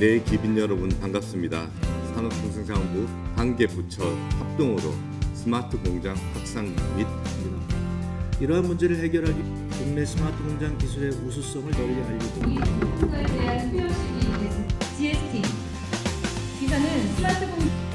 네, 기빈 여러분 반갑습니다. 산업통상자원부 관계부처 합동으로 스마트 공장 확산 및 이러한 문제를 해결하기 국내 스마트 공장 기술의 우수성을 널리 알리고 이 부분에 대한 표현이 GST 기사는 스마트 공장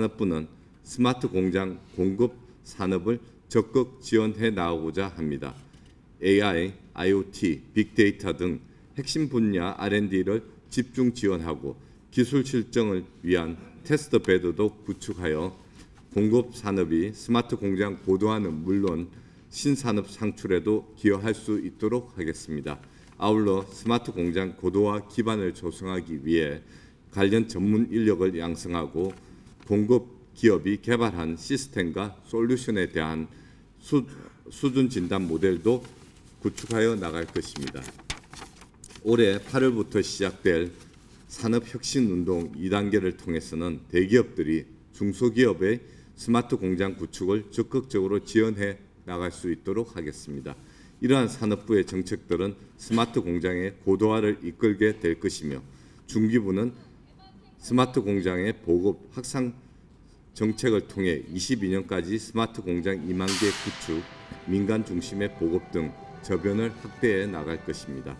산업부는 스마트 공장 공급 산업을 적극 지원해 나오고자 합니다. AI, IoT, 빅데이터 등 핵심 분야 R&D를 집중 지원하고 기술 실증을 위한 테스트 베드도 구축하여 공급 산업이 스마트 공장 고도화는 물론 신산업 창출에도 기여할 수 있도록 하겠습니다. 아울러 스마트 공장 고도화 기반을 조성하기 위해 관련 전문 인력을 양성하고 공급 기업이 개발한 시스템과 솔루션에 대한 수준 진단 모델도 구축하여 나갈 것입니다. 올해 8월부터 시작될 산업혁신운동 2단계를 통해서는 대기업들이 중소기업의 스마트 공장 구축을 적극적으로 지원해 나갈 수 있도록 하겠습니다. 이러한 산업부의 정책들은 스마트 공장의 고도화를 이끌게 될 것이며 중기부는 스마트 공장의 보급 확산 정책을 통해 22년까지 스마트 공장 2만 개 구축, 민간 중심의 보급 등 저변을 확대해 나갈 것입니다.